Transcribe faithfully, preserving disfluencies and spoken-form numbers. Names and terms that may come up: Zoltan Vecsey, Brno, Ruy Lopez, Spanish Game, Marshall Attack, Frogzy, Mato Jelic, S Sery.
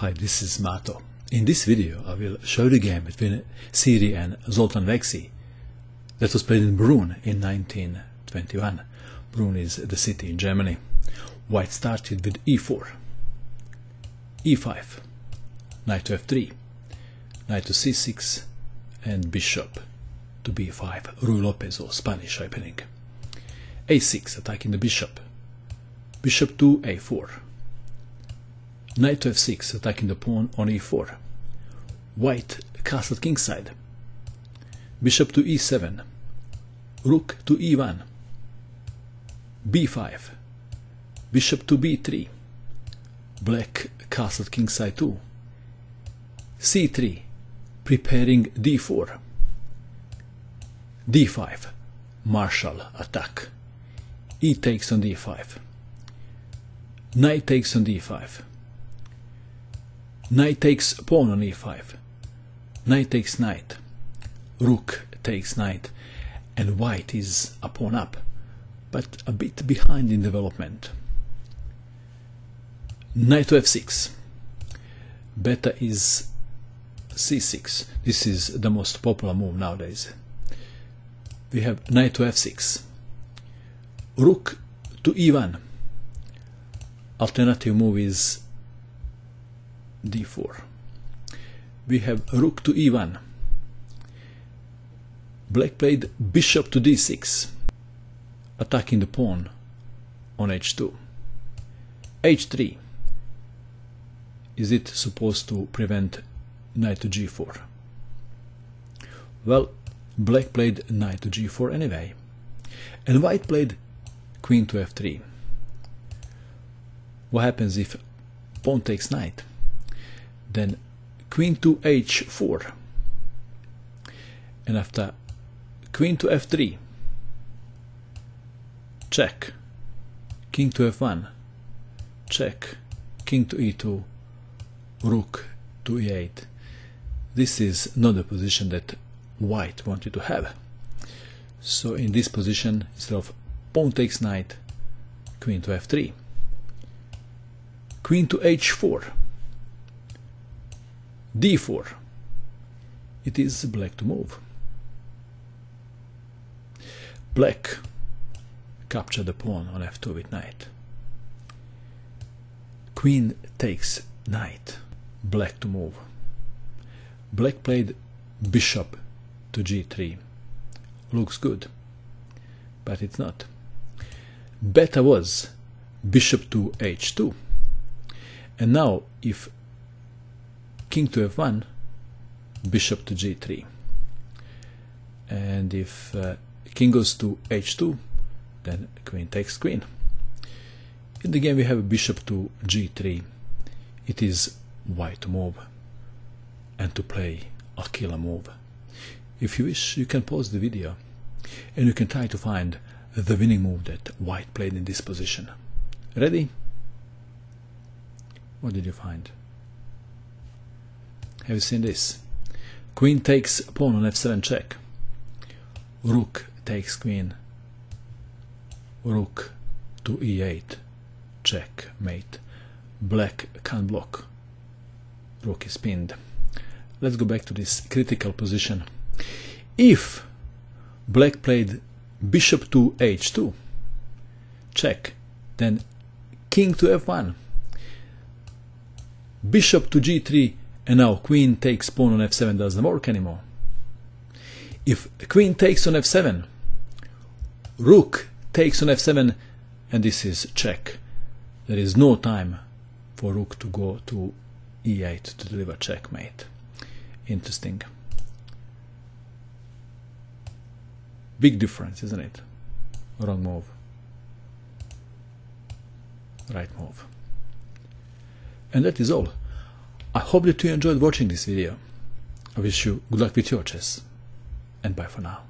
Hi, this is Mato. In this video I will show the game between Sery and Zoltan Vecsey that was played in Brno in nineteen twenty-one. Brno is the city in Germany. White started with e four, e five, knight to f three, knight to c six, and bishop to b five, Ruy Lopez or Spanish opening. a six, attacking the bishop, bishop to a four, knight to f six, attacking the pawn on e four, white castled kingside, bishop to e seven, rook to e one, b five, bishop to b three, black castled kingside two, c three, preparing d four, d five, Marshall attack, e takes on d five, knight takes on d five, knight takes pawn on e five, knight takes knight, rook takes knight, and white is a pawn up, but a bit behind in development. Knight to f six. Beta is c six. This is the most popular move nowadays. We have knight to f six, rook to e one. Alternative move is d four. We have rook to e one. Black played bishop to d six, attacking the pawn on h two. h three. Is it supposed to prevent knight to g four? Well, black played knight to g four anyway, and white played queen to f three. What happens if pawn takes knight? Then queen to h four, and after queen to f three, check, king to f one, check, king to e two, rook to e eight. This is not the position that white wanted to have. So in this position, instead of pawn takes knight, queen to f three, queen to h four, d four. It is black to move. Black captured the pawn on f two with knight. Queen takes knight, black to move. Black played bishop to g three. Looks good, but it's not. Beta was bishop to h two, and now if king to f one, bishop to g three, and if uh, king goes to h two, then queen takes queen. In the game we have bishop to g three. It is white to move and to play a killer move. If you wish, you can pause the video and you can try to find the winning move that white played in this position. Ready? What did you find? Have you seen this? Queen takes pawn on f seven check, rook takes queen, rook to e eight, checkmate. Black can't block, rook is pinned. Let's go back to this critical position. If black played bishop to h two, check, then king to f one, bishop to g three, and now queen takes pawn on f seven doesn't work anymore. If queen takes on f seven, rook takes on f seven, and this is check. There is no time for rook to go to e eight to deliver checkmate. Interesting. Big difference, isn't it? Wrong move. Right move. And that is all. I hope that you enjoyed watching this video. I wish you good luck with your chess, and bye for now.